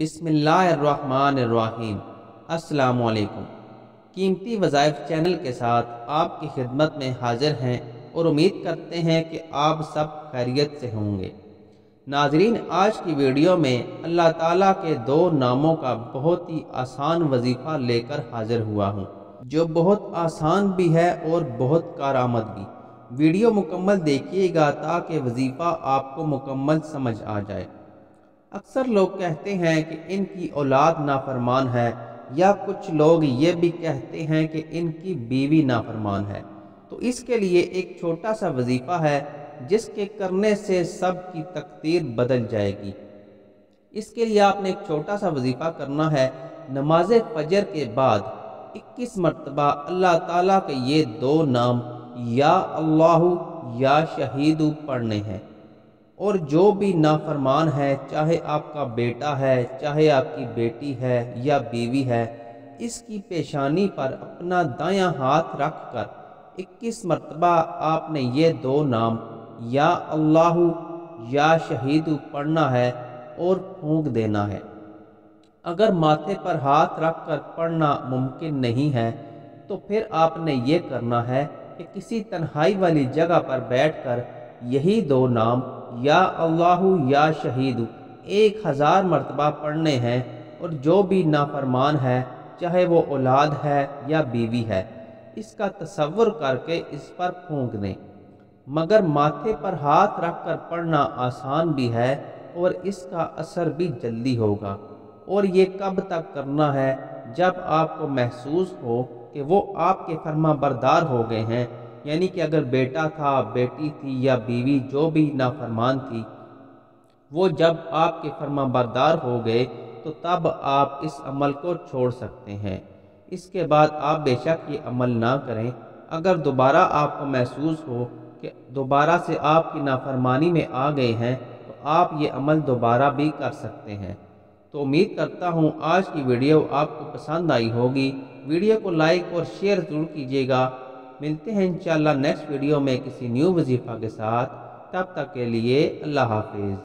बिस्मिल्लाहिर्रहमानिर्रहीम। अस्सलामु अलैकुम। कीमती वज़ाइफ चैनल के साथ आपकी खिदमत में हाजिर हैं और उम्मीद करते हैं कि आप सब खैरियत से होंगे। नाजरीन, आज की वीडियो में अल्लाह ताला के दो नामों का बहुत ही आसान वजीफ़ा लेकर हाजिर हुआ हूँ, जो बहुत आसान भी है और बहुत कारामद भी। वीडियो मुकम्मल देखिएगा ताकि वजीफ़ा आपको मुकम्मल समझ आ जाए। अक्सर लोग कहते हैं कि इनकी औलाद नाफरमान है, या कुछ लोग ये भी कहते हैं कि इनकी बीवी नाफरमान है। तो इसके लिए एक छोटा सा वजीफ़ा है जिसके करने से सब की तकदीर बदल जाएगी। इसके लिए आपने एक छोटा सा वजीफ़ा करना है। नमाज फजर के बाद 21 मरतबा अल्लाह ताला के ये दो नाम या अल्लाहु या शहीदु पढ़ने हैं। और जो भी नाफरमान है, चाहे आपका बेटा है, चाहे आपकी बेटी है या बीवी है, इसकी पेशानी पर अपना दायां हाथ रख कर 21 मरतबा आपने ये दो नाम या अल्लाहु या शहीदु पढ़ना है और फूंक देना है। अगर माथे पर हाथ रख कर पढ़ना मुमकिन नहीं है तो फिर आपने ये करना है कि किसी तन्हाई वाली जगह पर बैठकर यही दो नाम या अल्लाहु या शहीदु 1000 मरतबा पढ़ने हैं। और जो भी नाफरमान है, चाहे वो औलाद है या बीवी है, इसका तसव्वुर करके इस पर फूंक दें। मगर माथे पर हाथ रख कर पढ़ना आसान भी है और इसका असर भी जल्दी होगा। और ये कब तक करना है? जब आपको महसूस हो कि वो आपके फर्मा बरदार हो गए हैं, यानी कि अगर बेटा था, बेटी थी या बीवी, जो भी नाफरमान थी, वो जब आपके फर्मा बरदार हो गए तो तब आप इस अमल को छोड़ सकते हैं। इसके बाद आप बेशक ये अमल ना करें। अगर दोबारा आपको महसूस हो कि दोबारा से आपकी नाफरमानी में आ गए हैं तो आप ये अमल दोबारा भी कर सकते हैं। तो उम्मीद करता हूँ आज की वीडियो आपको पसंद आई होगी। वीडियो को लाइक और शेयर ज़रूर कीजिएगा। मिलते हैं इंशाल्लाह नेक्स्ट वीडियो में किसी न्यू वजीफ़ा के साथ। तब तक के लिए अल्लाह हाफिज़।